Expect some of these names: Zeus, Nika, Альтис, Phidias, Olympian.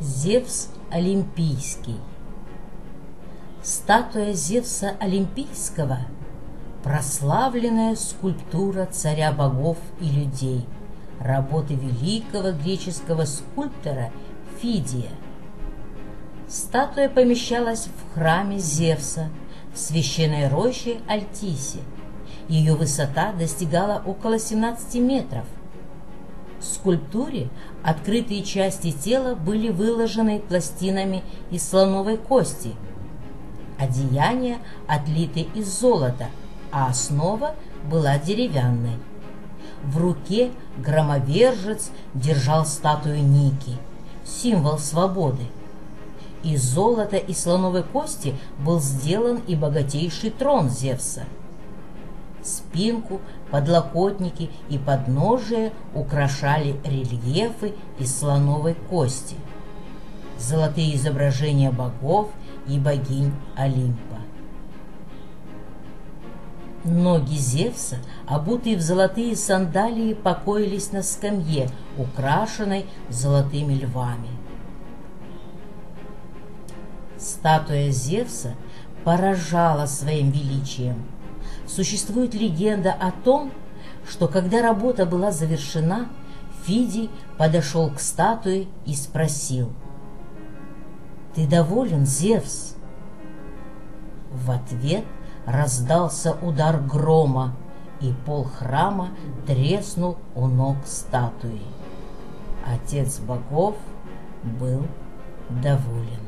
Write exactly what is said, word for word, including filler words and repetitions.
Зевс Олимпийский. Статуя Зевса Олимпийского – прославленная скульптура царя богов и людей, работы великого греческого скульптора Фидия. Статуя помещалась в храме Зевса в священной роще Альтисе. Ее высота достигала около семнадцати метров. В скульптуре открытые части тела были выложены пластинами из слоновой кости, одеяния отлиты из золота, а основа была деревянной. В руке громовержец держал статую Ники, символ свободы. Из золота и слоновой кости был сделан и богатейший трон Зевса. Спинку, подлокотники и подножие украшали рельефы из слоновой кости, золотые изображения богов и богинь Олимпа. Ноги Зевса, обутые в золотые сандалии, покоились на скамье, украшенной золотыми львами. Статуя Зевса поражала своим величием. Существует легенда о том, что когда работа была завершена, Фидий подошел к статуе и спросил: «Ты доволен, Зевс?» В ответ раздался удар грома, и пол храма треснул у ног статуи. Отец богов был доволен.